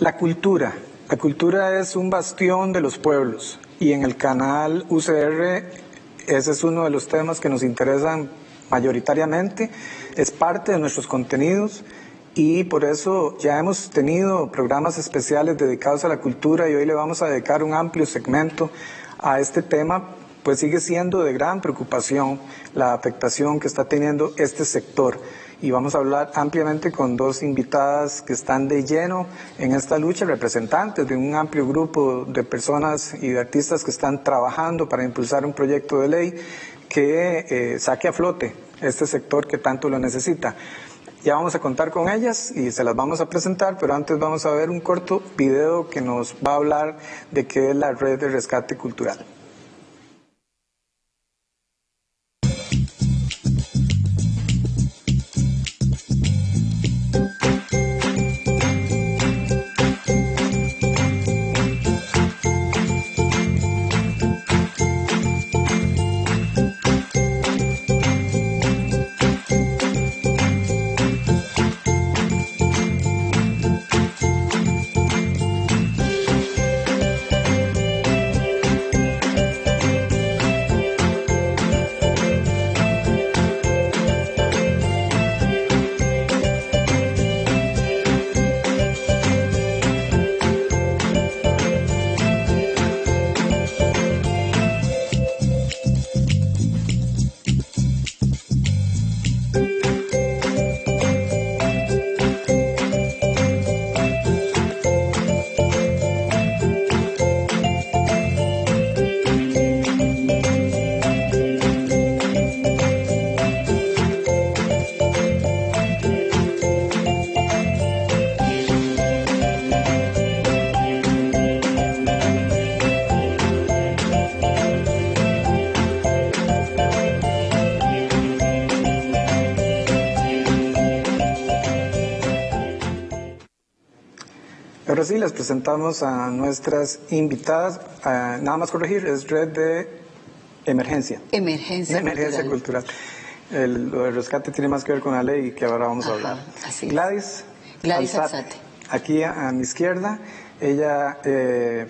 La cultura. La cultura es un bastión de los pueblos y en el canal UCR ese es uno de los temas que nos interesan mayoritariamente, es parte de nuestros contenidos y por eso ya hemos tenido programas especiales dedicados a la cultura y hoy le vamos a dedicar un amplio segmento a este tema, pues sigue siendo de gran preocupación la afectación que está teniendo este sector. Y vamos a hablar ampliamente con dos invitadas que están de lleno en esta lucha, representantes de un amplio grupo de personas y de artistas que están trabajando para impulsar un proyecto de ley que saque a flote este sector que tanto lo necesita. Ya vamos a contar con ellas y se las vamos a presentar, pero antes vamos a ver un corto video que nos va a hablar de qué es la Red de Rescate Cultural. Ahora sí, les presentamos a nuestras invitadas. Nada más corregir, es Red de Emergencia Cultural. Lo de rescate tiene más que ver con la ley que ahora vamos a hablar. Así es. Gladys Alzate. Aquí a mi izquierda, ella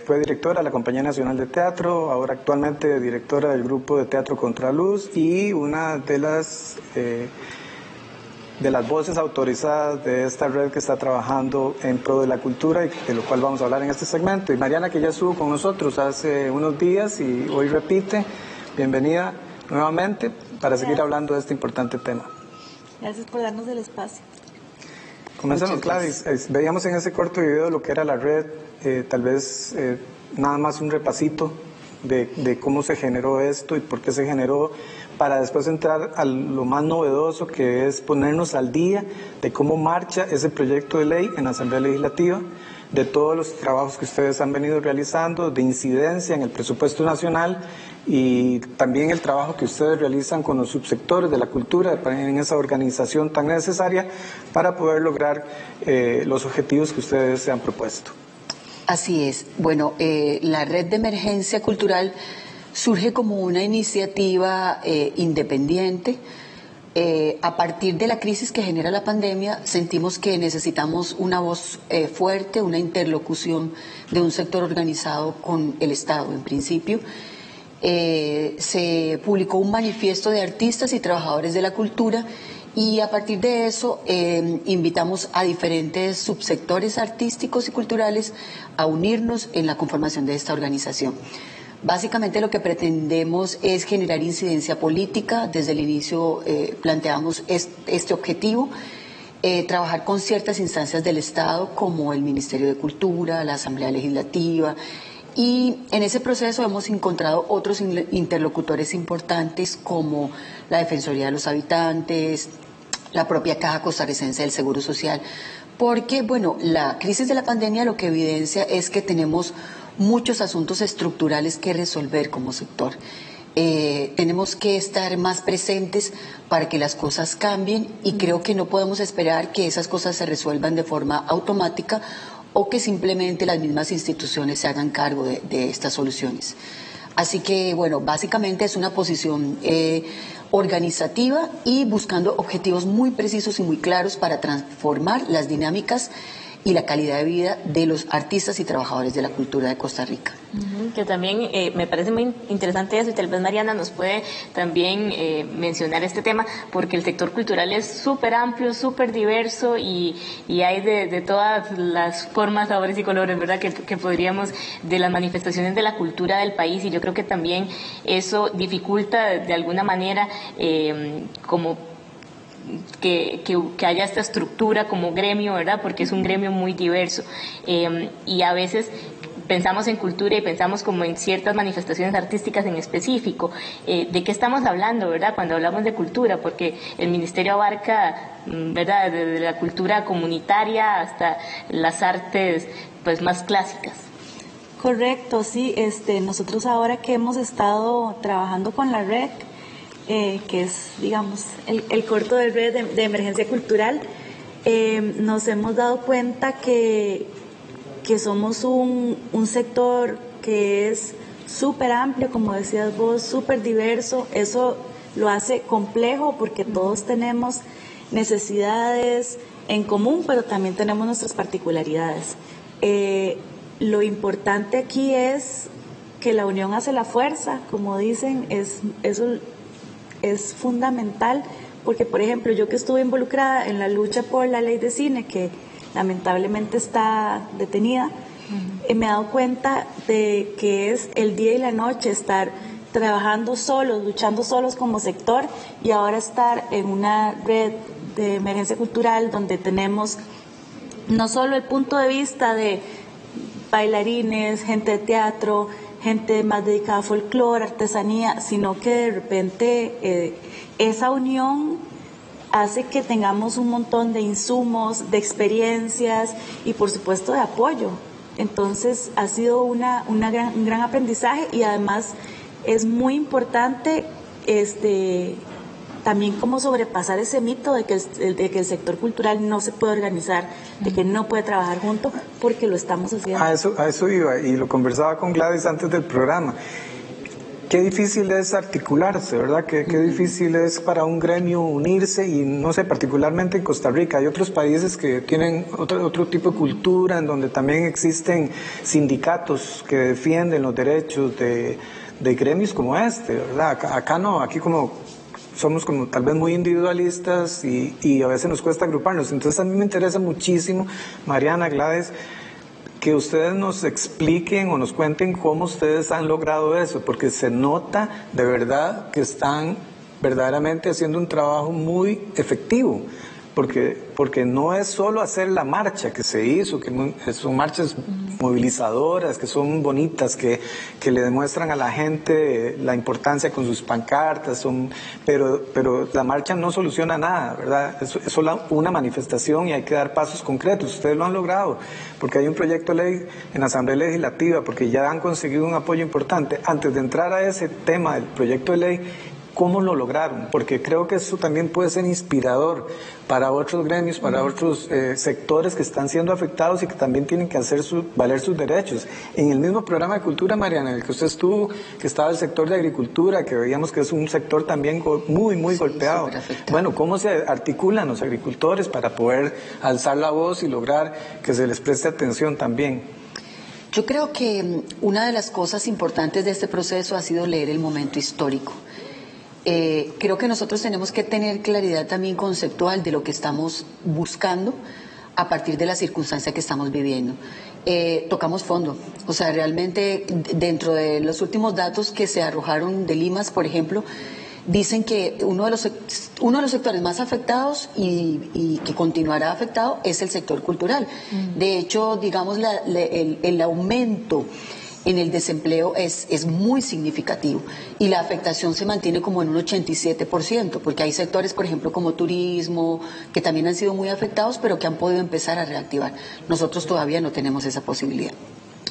fue directora de la Compañía Nacional de Teatro, ahora actualmente directora del Grupo de Teatro Contraluz y una de las voces autorizadas de esta red que está trabajando en pro de la cultura y de lo cual vamos a hablar en este segmento. Y Mariana, que ya estuvo con nosotros hace unos días y hoy repite, bienvenida nuevamente para seguir hablando de este importante tema. Gracias por darnos el espacio. Comenzamos, Gladys. Veíamos en ese corto video lo que era la red, tal vez nada más un repasito de cómo se generó esto y por qué se generó, para después entrar a lo más novedoso, que es ponernos al día de cómo marcha ese proyecto de ley en la Asamblea Legislativa, de todos los trabajos que ustedes han venido realizando, de incidencia en el presupuesto nacional y también el trabajo que ustedes realizan con los subsectores de la cultura en esa organización tan necesaria para poder lograr los objetivos que ustedes se han propuesto. Así es. Bueno, la Red de Emergencia Cultural surge como una iniciativa independiente. A partir de la crisis que genera la pandemia, sentimos que necesitamos una voz fuerte, una interlocución de un sector organizado con el Estado, en principio. Se publicó un manifiesto de artistas y trabajadores de la cultura y a partir de eso invitamos a diferentes subsectores artísticos y culturales a unirnos en la conformación de esta organización. Básicamente lo que pretendemos es generar incidencia política. Desde el inicio planteamos este objetivo, trabajar con ciertas instancias del Estado como el Ministerio de Cultura, la Asamblea Legislativa, y en ese proceso hemos encontrado otros interlocutores importantes como la Defensoría de los Habitantes, la propia Caja Costarricense del Seguro Social, porque, bueno, la crisis de la pandemia lo que evidencia es que tenemos muchos asuntos estructurales que resolver como sector. Tenemos que estar más presentes para que las cosas cambien y creo que no podemos esperar que esas cosas se resuelvan de forma automática o que simplemente las mismas instituciones se hagan cargo de estas soluciones. Así que, bueno, básicamente es una posición organizativa y buscando objetivos muy precisos y muy claros para transformar las dinámicas y la calidad de vida de los artistas y trabajadores de la cultura de Costa Rica. Que también me parece muy interesante eso, y tal vez Mariana nos puede también mencionar este tema, porque el sector cultural es súper amplio, súper diverso, y hay de todas las formas, sabores y colores, ¿verdad?, que podríamos, de las manifestaciones de la cultura del país, y yo creo que también eso dificulta de alguna manera como que haya esta estructura como gremio, ¿verdad?, porque es un gremio muy diverso, y a veces pensamos en cultura y pensamos como en ciertas manifestaciones artísticas en específico. ¿De qué estamos hablando, verdad?, cuando hablamos de cultura? Porque el Ministerio abarca, ¿verdad?, desde la cultura comunitaria hasta las artes pues más clásicas. Correcto, sí. Nosotros ahora que hemos estado trabajando con la red, que es, digamos, el corto de Red de Emergencia Cultural, nos hemos dado cuenta que somos un sector que es súper amplio, como decías vos, súper diverso. Eso lo hace complejo porque todos tenemos necesidades en común, pero también tenemos nuestras particularidades. Lo importante aquí es que la unión hace la fuerza, como dicen, eso es fundamental, porque, por ejemplo, yo que estuve involucrada en la lucha por la ley de cine, que lamentablemente está detenida, me he dado cuenta de que es el día y la noche estar trabajando solos, luchando solos como sector, y ahora estar en una red de emergencia cultural donde tenemos no solo el punto de vista de bailarines, gente de teatro, gente más dedicada a folclore, artesanía, sino que de repente esa unión hace que tengamos un montón de insumos, de experiencias y por supuesto de apoyo. Entonces ha sido un gran aprendizaje, y además es muy importante también como sobrepasar ese mito de que el sector cultural no se puede organizar, de que no puede trabajar junto, porque lo estamos haciendo. A eso iba, y lo conversaba con Gladys antes del programa. Qué difícil es articularse, ¿verdad? Qué difícil es para un gremio unirse, y no sé, particularmente en Costa Rica. Hay otros países que tienen otro tipo de cultura, en donde también existen sindicatos que defienden los derechos de gremios como este, ¿verdad? Acá no, aquí como somos como tal vez muy individualistas y a veces nos cuesta agruparnos. Entonces a mí me interesa muchísimo, Mariana, Gladys, que ustedes nos expliquen o nos cuenten cómo ustedes han logrado eso, porque se nota de verdad que están verdaderamente haciendo un trabajo muy efectivo, porque no es solo hacer la marcha que se hizo, que son marchas movilizadoras, que son bonitas, que le demuestran a la gente la importancia con sus pancartas, pero la marcha no soluciona nada, ¿verdad? Es solo una manifestación y hay que dar pasos concretos. Ustedes lo han logrado, porque hay un proyecto de ley en la Asamblea Legislativa, porque ya han conseguido un apoyo importante. Antes de entrar a ese tema del proyecto de ley, ¿cómo lo lograron? Porque creo que eso también puede ser inspirador para otros gremios, para otros sectores que están siendo afectados y que también tienen que hacer valer sus derechos. En el mismo programa de cultura, Mariana, en el que usted estuvo, que estaba el sector de agricultura, que veíamos que es un sector también muy, muy golpeado. Bueno, ¿cómo se articulan los agricultores para poder alzar la voz y lograr que se les preste atención también? Yo creo que una de las cosas importantes de este proceso ha sido leer el momento histórico. Creo que nosotros tenemos que tener claridad también conceptual de lo que estamos buscando a partir de la circunstancia que estamos viviendo. Tocamos fondo, o sea, realmente dentro de los últimos datos que se arrojaron de Limas, por ejemplo, dicen que uno de los sectores más afectados y que continuará afectado es el sector cultural. De hecho, digamos, el aumento en el desempleo es muy significativo, y la afectación se mantiene como en un 87%, porque hay sectores, por ejemplo, como turismo, que también han sido muy afectados, pero que han podido empezar a reactivar. Nosotros todavía no tenemos esa posibilidad.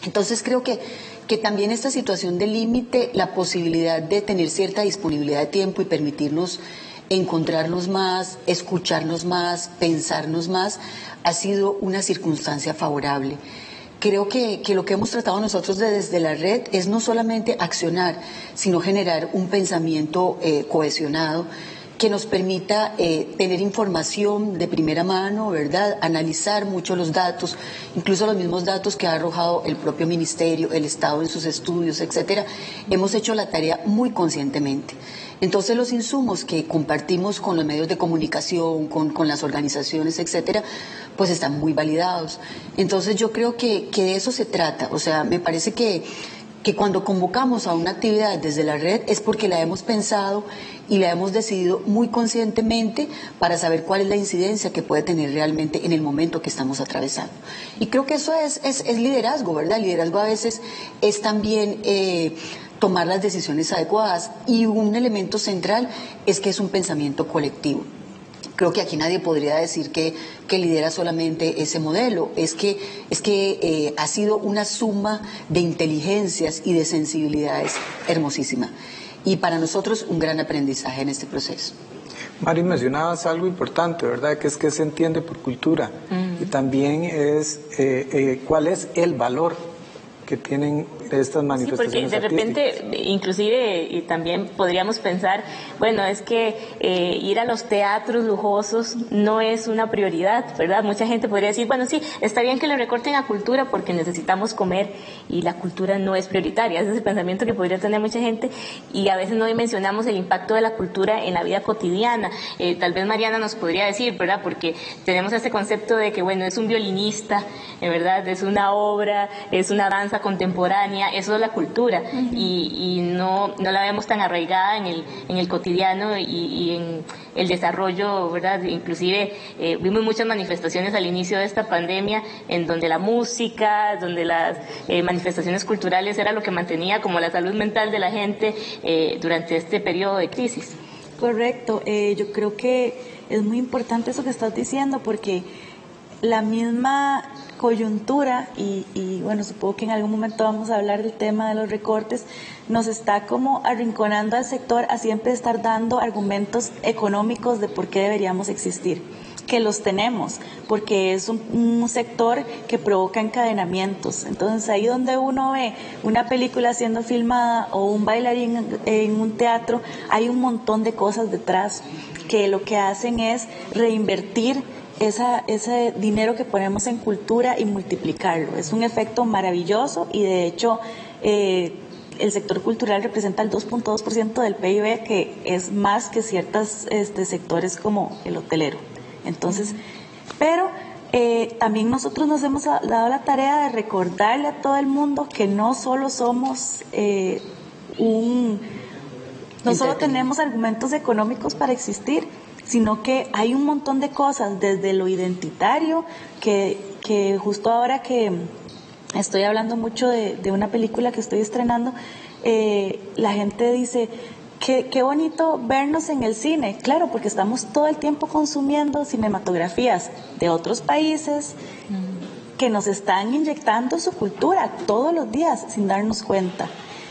Entonces creo que también esta situación de límite, la posibilidad de tener cierta disponibilidad de tiempo y permitirnos encontrarnos más, escucharnos más, pensarnos más, ha sido una circunstancia favorable. Creo que lo que hemos tratado nosotros desde la red es no solamente accionar, sino generar un pensamiento cohesionado que nos permita tener información de primera mano, ¿verdad? Analizar mucho los datos, incluso los mismos datos que ha arrojado el propio ministerio, el Estado en sus estudios, etcétera. Hemos hecho la tarea muy conscientemente. Entonces, los insumos que compartimos con los medios de comunicación, con las organizaciones, etcétera, pues están muy validados. Entonces, yo creo que de eso se trata. O sea, me parece que cuando convocamos a una actividad desde la red es porque la hemos pensado y la hemos decidido muy conscientemente para saber cuál es la incidencia que puede tener realmente en el momento que estamos atravesando. Y creo que eso es liderazgo, ¿verdad? Liderazgo a veces es también tomar las decisiones adecuadas, y un elemento central es que es un pensamiento colectivo. Creo que aquí nadie podría decir que lidera solamente ese modelo. Es que ha sido una suma de inteligencias y de sensibilidades hermosísima. Y para nosotros un gran aprendizaje en este proceso. Mari, mencionabas algo importante, ¿verdad? Que es que se entiende por cultura. Y también es cuál es el valor que tienen estas manifestaciones. Sí, porque de repente, inclusive, y también podríamos pensar, bueno, es que ir a los teatros lujosos no es una prioridad, ¿verdad? Mucha gente podría decir, bueno, sí, está bien que le recorten a cultura porque necesitamos comer y la cultura no es prioritaria. Ese es el pensamiento que podría tener mucha gente, y a veces no dimensionamos el impacto de la cultura en la vida cotidiana. Tal vez Mariana nos podría decir, ¿verdad? Porque tenemos este concepto de que, bueno, es un violinista, ¿verdad? Es una obra, es una danza contemporánea, eso es la cultura. Y no la vemos tan arraigada en el cotidiano y en el desarrollo, ¿verdad? Inclusive vimos muchas manifestaciones al inicio de esta pandemia en donde la música, donde las manifestaciones culturales era lo que mantenía como la salud mental de la gente durante este periodo de crisis. Correcto, yo creo que es muy importante eso que estás diciendo, porque la misma coyuntura y bueno, supongo que en algún momento vamos a hablar del tema de los recortes, nos está como arrinconando al sector a siempre estar dando argumentos económicos de por qué deberíamos existir, que los tenemos, porque es un sector que provoca encadenamientos. Entonces, ahí donde uno ve una película siendo filmada o un bailarín en un teatro, hay un montón de cosas detrás que lo que hacen es reinvertir ese dinero que ponemos en cultura y multiplicarlo. Es un efecto maravilloso, y de hecho el sector cultural representa el 2.2% del PIB, que es más que ciertos sectores como el hotelero. Entonces, pero también nosotros nos hemos dado la tarea de recordarle a todo el mundo que no solo somos no solo tenemos argumentos económicos para existir, sino que hay un montón de cosas, desde lo identitario, que justo ahora que estoy hablando mucho de una película que estoy estrenando, la gente dice, qué bonito vernos en el cine. Claro, porque estamos todo el tiempo consumiendo cinematografías de otros países que nos están inyectando su cultura todos los días sin darnos cuenta.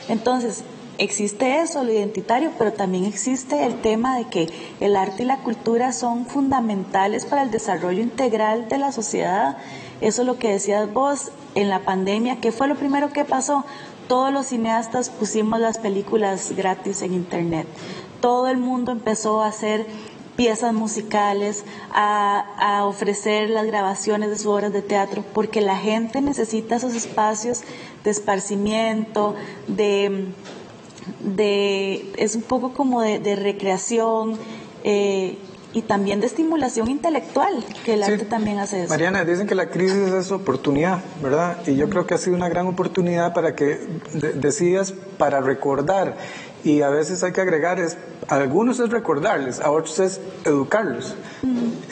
Entonces, existe eso, lo identitario, pero también existe el tema de que el arte y la cultura son fundamentales para el desarrollo integral de la sociedad. Eso es lo que decías vos en la pandemia. ¿Qué fue lo primero que pasó? Todos los cineastas pusimos las películas gratis en internet. Todo el mundo empezó a hacer piezas musicales, a ofrecer las grabaciones de sus obras de teatro, porque la gente necesita esos espacios de esparcimiento, es un poco como de recreación y también de estimulación intelectual, que el arte también hace eso. Mariana, dicen que la crisis es oportunidad, ¿verdad? Y yo creo que ha sido una gran oportunidad para que decidas, para recordar, y a veces hay que agregar, a algunos es recordarles, a otros es educarlos,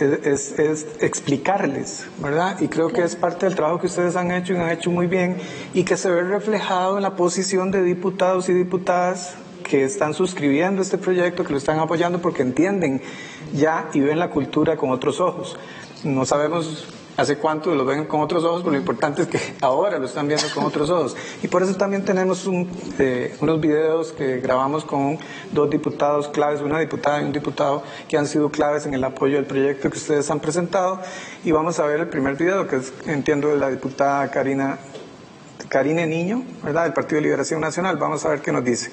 es explicarles, ¿verdad? Y creo que es parte del trabajo que ustedes han hecho, y han hecho muy bien, y que se ve reflejado en la posición de diputados y diputadas que están suscribiendo este proyecto, que lo están apoyando, porque entienden ya y ven la cultura con otros ojos. No sabemos hace cuánto lo ven con otros ojos, pero lo importante es que ahora lo están viendo con otros ojos. Y por eso también tenemos unos videos que grabamos con dos diputados claves, una diputada y un diputado, que han sido claves en el apoyo del proyecto que ustedes han presentado. Y vamos a ver el primer video, que es, entiendo, de la diputada Karina Karine Niño, ¿verdad?, del Partido de Liberación Nacional. Vamos a ver qué nos dice.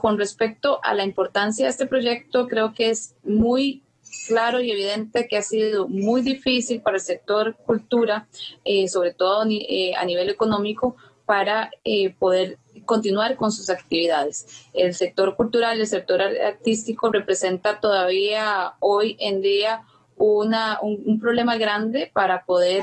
Con respecto a la importancia de este proyecto, creo que es muy claro y evidente que ha sido muy difícil para el sector cultura, sobre todo a nivel económico, para poder continuar con sus actividades. El sector cultural, el sector artístico representa todavía hoy en día un problema grande para poder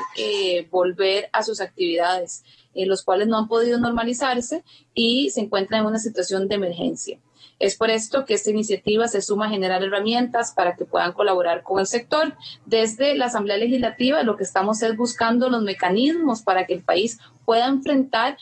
volver a sus actividades, los cuales no han podido normalizarse y se encuentran en una situación de emergencia. Es por esto que esta iniciativa se suma a generar herramientas para que puedan colaborar con el sector. Desde la Asamblea Legislativa lo que estamos es buscando los mecanismos para que el país pueda enfrentar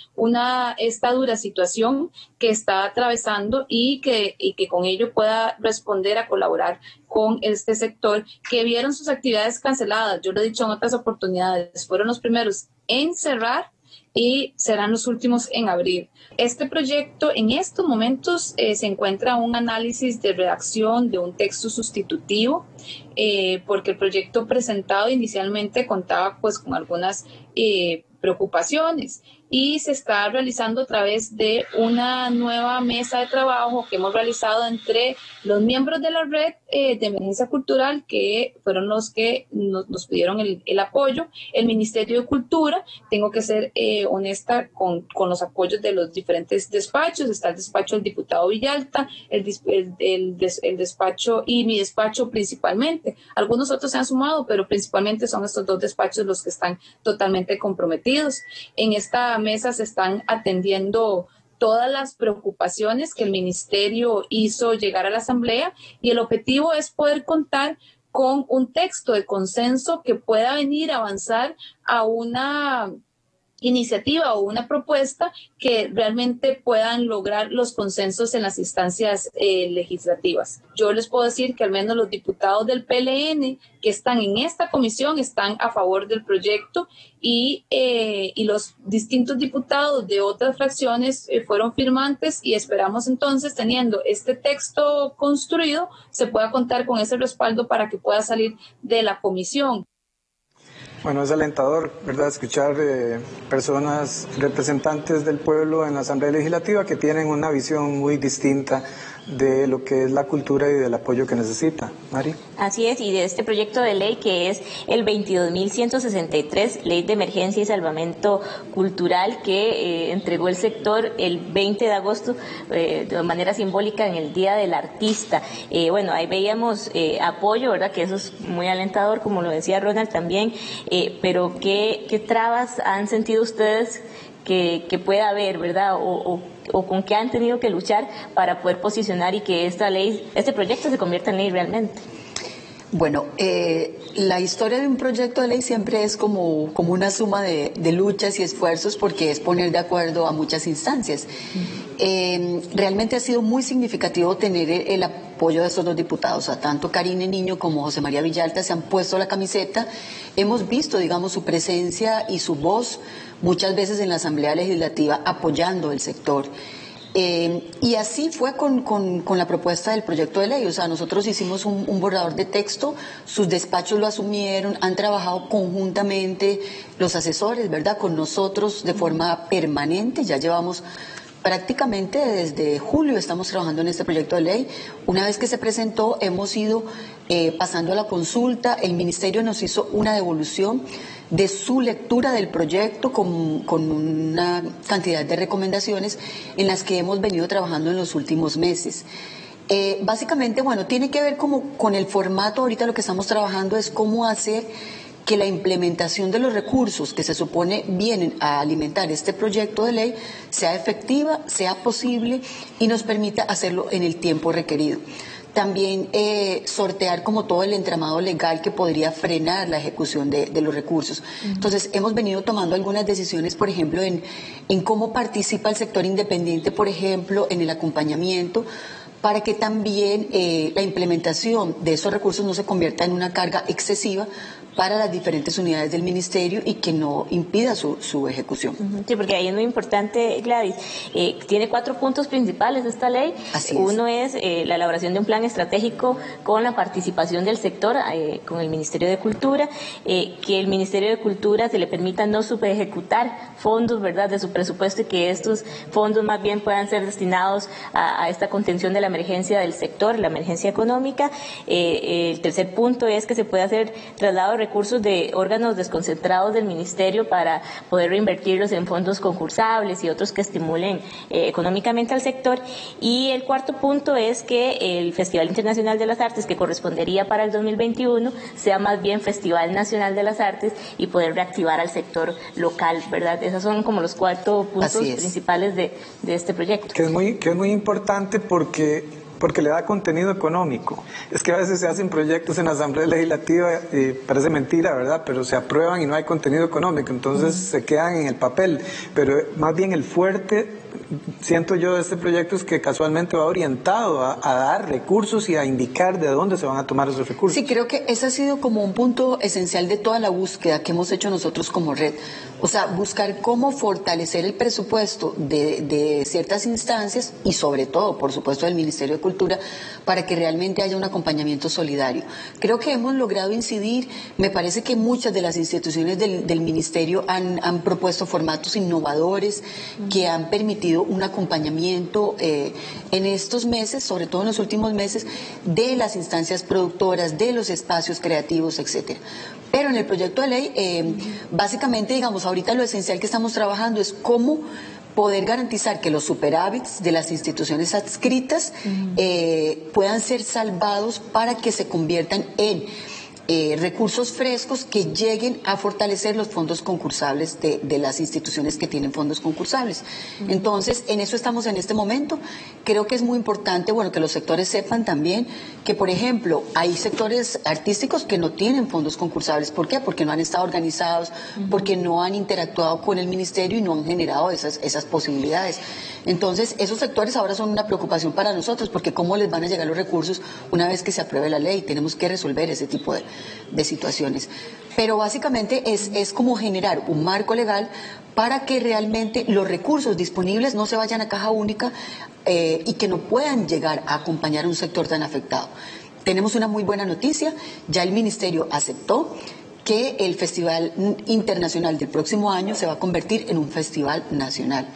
esta dura situación que está atravesando y que con ello pueda responder a colaborar con este sector que vieron sus actividades canceladas. Yo lo he dicho en otras oportunidades, fueron los primeros en cerrar y serán los últimos en abrir. Este proyecto en estos momentos se encuentra un análisis de redacción de un texto sustitutivo, porque el proyecto presentado inicialmente contaba pues con algunas preocupaciones y se está realizando a través de una nueva mesa de trabajo que hemos realizado entre los miembros de la Red de Emergencia Cultural, que fueron los que nos pidieron el apoyo, el Ministerio de Cultura. Tengo que ser honesta con los apoyos de los diferentes despachos. Está el despacho del diputado Villalta, el despacho y mi despacho principalmente. Algunos otros se han sumado, pero principalmente son estos dos despachos los que están totalmente comprometidos. En esta mesa se están atendiendo todas las preocupaciones que el ministerio hizo llegar a la Asamblea y el objetivo es poder contar con un texto de consenso que pueda venir a avanzar a una iniciativa o una propuesta que realmente puedan lograr los consensos en las instancias legislativas. Yo les puedo decir que al menos los diputados del PLN que están en esta comisión están a favor del proyecto y los distintos diputados de otras fracciones fueron firmantes y esperamos entonces, teniendo este texto construido, se pueda contar con ese respaldo para que pueda salir de la comisión. Bueno, es alentador, ¿verdad?, escuchar personas, representantes del pueblo en la Asamblea Legislativa que tienen una visión muy distinta de lo que es la cultura y del apoyo que necesita. Mari. Así es, y de este proyecto de ley que es el 22.163, Ley de Emergencia y Salvamento Cultural, que entregó el sector el 20 de agosto de manera simbólica en el Día del Artista. Bueno, ahí veíamos apoyo, ¿verdad?, que eso es muy alentador, como lo decía Ronald también, pero ¿qué trabas han sentido ustedes que pueda haber, ¿verdad?, o con qué han tenido que luchar para poder posicionar y que este proyecto se convierta en ley realmente? Bueno, la historia de un proyecto de ley siempre es como una suma de luchas y esfuerzos, porque es poner de acuerdo a muchas instancias. Realmente ha sido muy significativo tener el apoyo de esos dos diputados. O sea, tanto Karine Niño como José María Villalta se han puesto la camiseta. Hemos visto, digamos, su presencia y su voz muchas veces en la Asamblea Legislativa apoyando el sector. Y así fue con la propuesta del proyecto de ley. O sea, nosotros hicimos un borrador de texto, sus despachos lo asumieron, han trabajado conjuntamente los asesores, ¿verdad?, con nosotros de forma permanente. Ya llevamos prácticamente desde julio estamos trabajando en este proyecto de ley. Una vez que se presentó, hemos ido pasando a la consulta. El ministerio nos hizo una devolución de su lectura del proyecto con una cantidad de recomendaciones en las que hemos venido trabajando en los últimos meses. Básicamente, bueno, tiene que ver como con el formato. Ahorita lo que estamos trabajando es cómo hacer que la implementación de los recursos que se supone vienen a alimentar este proyecto de ley sea efectiva, sea posible y nos permita hacerlo en el tiempo requerido. También sortear como todo el entramado legal que podría frenar la ejecución de los recursos. Entonces, hemos venido tomando algunas decisiones, por ejemplo, en cómo participa el sector independiente, por ejemplo, en el acompañamiento, para que también la implementación de esos recursos no se convierta en una carga excesiva para las diferentes unidades del ministerio y que no impida su ejecución. Sí, porque ahí es muy importante, Gladys. Tiene 4 puntos principales esta ley. Así es. Uno es la elaboración de un plan estratégico con la participación del sector, con el Ministerio de Cultura, que el Ministerio de Cultura se le permita no superejecutar fondos, ¿verdad?, de su presupuesto, y que estos fondos más bien puedan ser destinados a esta contención de la emergencia del sector, la emergencia económica. El tercer punto es que se puede hacer traslado recursos de órganos desconcentrados del ministerio para poder reinvertirlos en fondos concursables y otros que estimulen económicamente al sector. Y el cuarto punto es que el Festival Internacional de las Artes, que correspondería para el 2021, sea más bien Festival Nacional de las Artes y poder reactivar al sector local, ¿verdad? Esos son como los 4 puntos principales de este proyecto. Que es muy importante porque le da contenido económico. Es que a veces se hacen proyectos en la Asamblea Legislativa, parece mentira, ¿verdad?, pero se aprueban y no hay contenido económico, entonces se quedan en el papel. Pero más bien el fuerte, siento yo, de este proyecto es que casualmente va orientado a dar recursos y a indicar de dónde se van a tomar esos recursos. Sí, creo que ese ha sido como un punto esencial de toda la búsqueda que hemos hecho nosotros como red. O sea, buscar cómo fortalecer el presupuesto de ciertas instancias y sobre todo, por supuesto, del Ministerio de Cultura, para que realmente haya un acompañamiento solidario. Creo que hemos logrado incidir. Me parece que muchas de las instituciones del ministerio han propuesto formatos innovadores que han permitido un acompañamiento en estos meses, sobre todo en los últimos meses, de las instancias productoras, de los espacios creativos, etcétera. Pero en el proyecto de ley, básicamente, digamos, ahorita lo esencial que estamos trabajando es cómo poder garantizar que los superávits de las instituciones adscritas puedan ser salvados para que se conviertan en recursos frescos que lleguen a fortalecer los fondos concursables de las instituciones que tienen fondos concursables. Entonces, en eso estamos en este momento. Creo que es muy importante, bueno, que los sectores sepan también que, por ejemplo, hay sectores artísticos que no tienen fondos concursables. ¿Por qué? Porque no han estado organizados, porque no han interactuado con el ministerio y no han generado esas posibilidades. Entonces, esos sectores ahora son una preocupación para nosotros, porque ¿cómo les van a llegar los recursos una vez que se apruebe la ley? Tenemos que resolver ese tipo de situaciones. Pero básicamente es como generar un marco legal para que realmente los recursos disponibles no se vayan a caja única y que no puedan llegar a acompañar a un sector tan afectado. Tenemos una muy buena noticia: ya el ministerio aceptó que el Festival Internacional del próximo año se va a convertir en un festival nacional.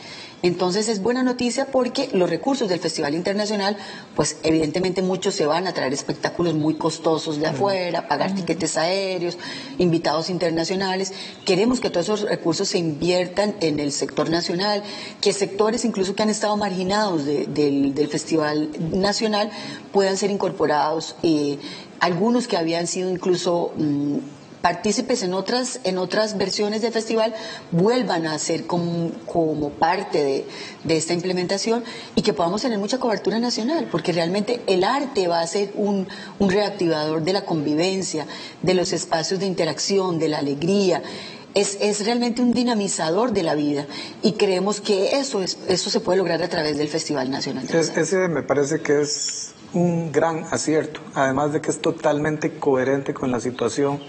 Entonces es buena noticia, porque los recursos del Festival Internacional, pues evidentemente muchos se van a traer espectáculos muy costosos de afuera, pagar tiquetes aéreos, invitados internacionales. Queremos que todos esos recursos se inviertan en el sector nacional, que sectores incluso que han estado marginados del Festival Nacional puedan ser incorporados, algunos que habían sido incluso partícipes en otras versiones del festival vuelvan a ser como parte de esta implementación, y que podamos tener mucha cobertura nacional, porque realmente el arte va a ser un reactivador de la convivencia, de los espacios de interacción, de la alegría. Es realmente un dinamizador de la vida, y creemos que eso se puede lograr a través del Festival Nacional. Ese me parece que es un gran acierto, además de que es totalmente coherente con la situación,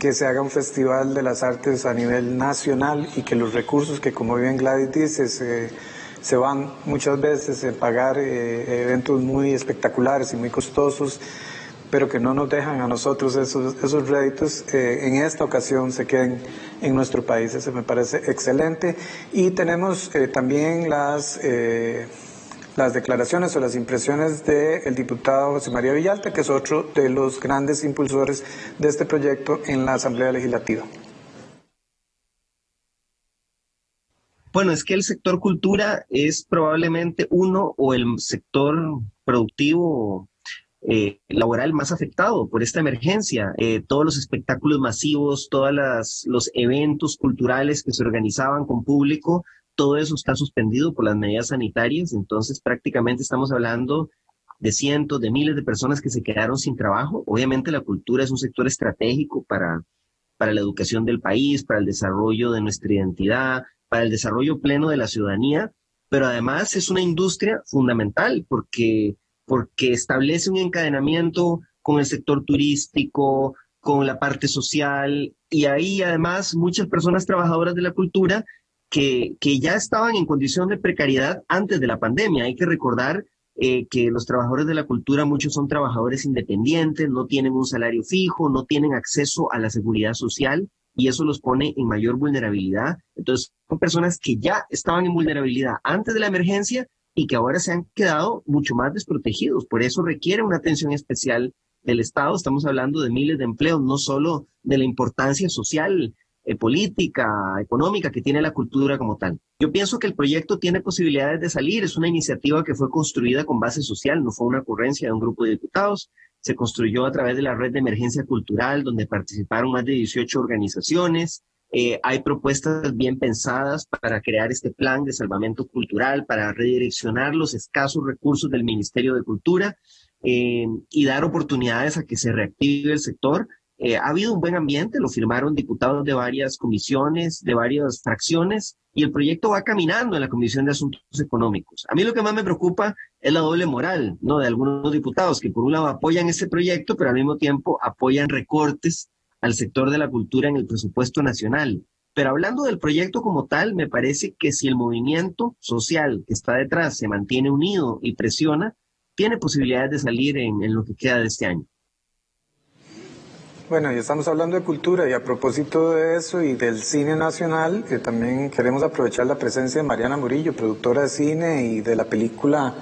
que se haga un festival de las artes a nivel nacional y que los recursos que, como bien Gladys dice, se van muchas veces a pagar eventos muy espectaculares y muy costosos, pero que no nos dejan a nosotros esos réditos, en esta ocasión se queden en nuestro país. Eso me parece excelente. Y tenemos también las declaraciones o las impresiones del diputado José María Villalta, que es otro de los grandes impulsores de este proyecto en la Asamblea Legislativa. Bueno, es que el sector cultura es probablemente el sector productivo laboral más afectado por esta emergencia. Todos los espectáculos masivos, todos los eventos culturales que se organizaban con público, todo eso está suspendido por las medidas sanitarias. Entonces prácticamente estamos hablando de cientos, de miles de personas que se quedaron sin trabajo. Obviamente la cultura es un sector estratégico para la educación del país, para el desarrollo de nuestra identidad, para el desarrollo pleno de la ciudadanía, pero además es una industria fundamental, porque porque establece un encadenamiento con el sector turístico, con la parte social, y ahí además muchas personas trabajadoras de la cultura que ya estaban en condición de precariedad antes de la pandemia. Hay que recordar que los trabajadores de la cultura, muchos son trabajadores independientes, no tienen un salario fijo, no tienen acceso a la seguridad social, y eso los pone en mayor vulnerabilidad. Entonces, son personas que ya estaban en vulnerabilidad antes de la emergencia y que ahora se han quedado mucho más desprotegidos. Por eso requiere una atención especial del Estado. Estamos hablando de miles de empleos, no solo de la importancia social, política, económica que tiene la cultura como tal. Yo pienso que el proyecto tiene posibilidades de salir. Es una iniciativa que fue construida con base social, no fue una ocurrencia de un grupo de diputados. Se construyó a través de la Red de Emergencia Cultural, donde participaron más de 18 organizaciones. Hay propuestas bien pensadas para crear este plan de salvamento cultural, para redireccionar los escasos recursos del Ministerio de Cultura y dar oportunidades a que se reactive el sector. Ha habido un buen ambiente, lo firmaron diputados de varias comisiones, de varias fracciones, y el proyecto va caminando en la Comisión de Asuntos Económicos. A mí lo que más me preocupa es la doble moral, ¿no?, de algunos diputados que por un lado apoyan ese proyecto, pero al mismo tiempo apoyan recortes al sector de la cultura en el presupuesto nacional. Pero hablando del proyecto como tal, me parece que si el movimiento social que está detrás se mantiene unido y presiona, tiene posibilidades de salir en lo que queda de este año. Bueno, ya estamos hablando de cultura, y a propósito de eso y del cine nacional, que también queremos aprovechar la presencia de Mariana Murillo, productora de cine y de la película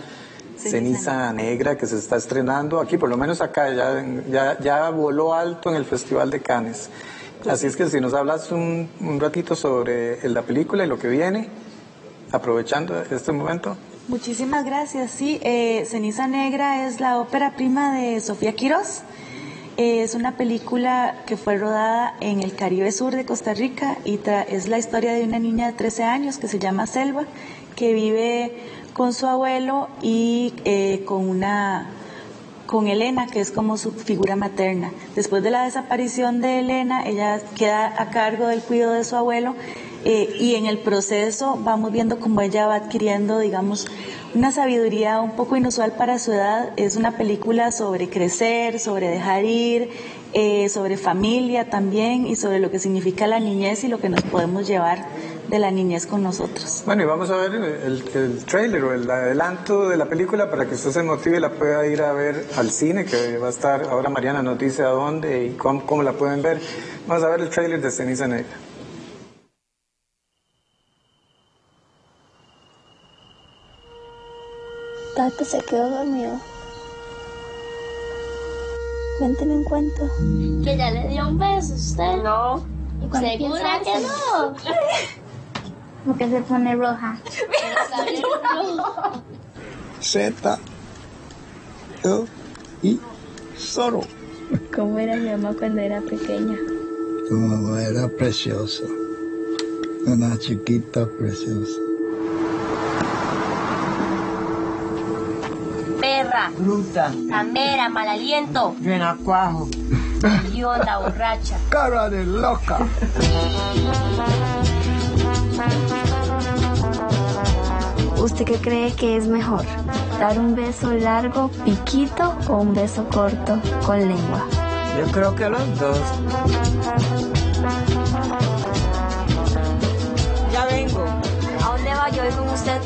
Ceniza Negra, que se está estrenando aquí, por lo menos acá, ya voló alto en el Festival de Cannes. Así es que si nos hablas un ratito sobre la película y lo que viene, aprovechando este momento. Muchísimas gracias. Sí, Ceniza Negra es la ópera prima de Sofía Quirós. Es una película que fue rodada en el Caribe Sur de Costa Rica y es la historia de una niña de 13 años que se llama Selva, que vive con su abuelo y con Elena, que es como su figura materna. Después de la desaparición de Elena, ella queda a cargo del cuidado de su abuelo y en el proceso vamos viendo cómo ella va adquiriendo, digamos, una sabiduría un poco inusual para su edad. Es una película sobre crecer, sobre dejar ir, sobre familia también, y sobre lo que significa la niñez y lo que nos podemos llevar de la niñez con nosotros. Bueno, y vamos a ver el trailer o el adelanto de la película para que usted se motive y la pueda ir a ver al cine, que va a estar ahora. Mariana nos dice a dónde y cómo la pueden ver. Vamos a ver el trailer de Ceniza Negra. Tata se quedó dormido. Cuénteme un cuento. Que ya le dio un beso a usted. No. ¿Segura que no? Porque se pone roja. Z-O-I-Zoro. ¿Cómo era mi mamá cuando era pequeña? Tu mamá era preciosa. Una chiquita preciosa. Bruta, camera, mal aliento, renacuajo, idiota, borracha, cara de loca. ¿Usted qué cree que es mejor? ¿Dar un beso largo, piquito, o un beso corto, con lengua? Yo creo que los dos. Ya vengo. ¿A dónde va? Yo voy con usted.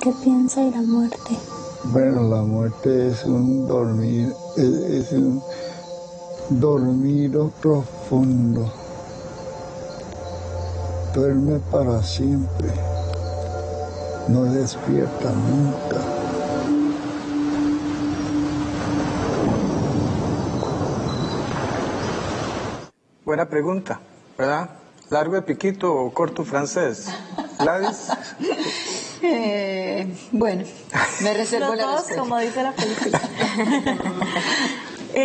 ¿Qué piensa de la muerte? Bueno, la muerte es un dormir, es un dormido profundo. Duerme para siempre. No despierta nunca. Buena pregunta. ¿verdad? ¿Largo de piquito o corto francés? Gladys. Bueno, me reservo la respuesta. Como dice la película.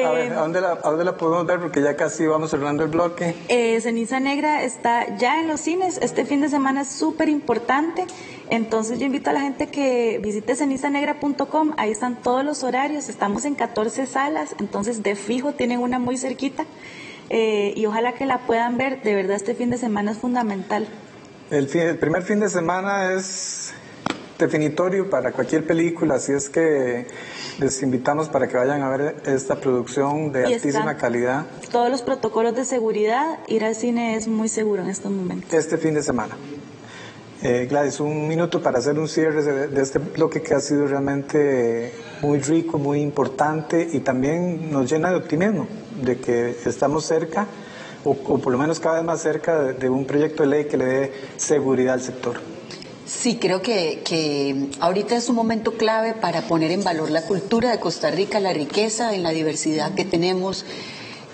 A ver, ¿a dónde la podemos ver? Porque ya casi vamos cerrando el bloque. Ceniza Negra está ya en los cines. Este fin de semana es súper importante. Entonces yo invito a la gente que visite cenizanegra.com. Ahí están todos los horarios. Estamos en 14 salas. Entonces de fijo tienen una muy cerquita. Y ojalá que la puedan ver. De verdad este fin de semana es fundamental. El primer fin de semana es definitorio para cualquier película, así es que les invitamos para que vayan a ver esta producción de altísima calidad. Todos los protocolos de seguridad, ir al cine es muy seguro en estos momentos. Este fin de semana. Gladys, un minuto para hacer un cierre de este bloque que ha sido realmente muy rico, muy importante y también nos llena de optimismo de que estamos cerca o por lo menos cada vez más cerca de un proyecto de ley que le dé seguridad al sector. Sí, creo que ahorita es un momento clave para poner en valor la cultura de Costa Rica, la riqueza en la diversidad que tenemos,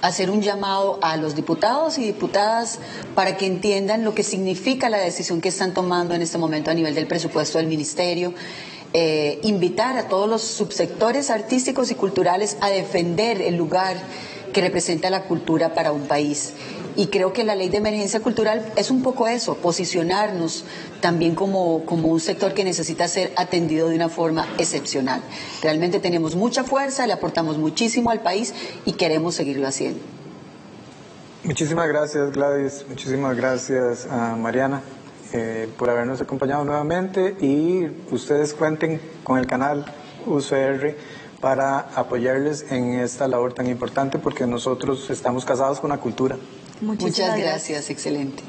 hacer un llamado a los diputados y diputadas para que entiendan lo que significa la decisión que están tomando en este momento a nivel del presupuesto del ministerio, invitar a todos los subsectores artísticos y culturales a defender el lugar que representa la cultura para un país. Y creo que la Ley de Emergencia Cultural es un poco eso, posicionarnos también como un sector que necesita ser atendido de una forma excepcional. Realmente tenemos mucha fuerza, le aportamos muchísimo al país y queremos seguirlo haciendo. Muchísimas gracias, Gladys, muchísimas gracias a Mariana por habernos acompañado nuevamente, y ustedes cuenten con el canal UCR para apoyarles en esta labor tan importante, porque nosotros estamos casados con la cultura. Muchas gracias, excelente.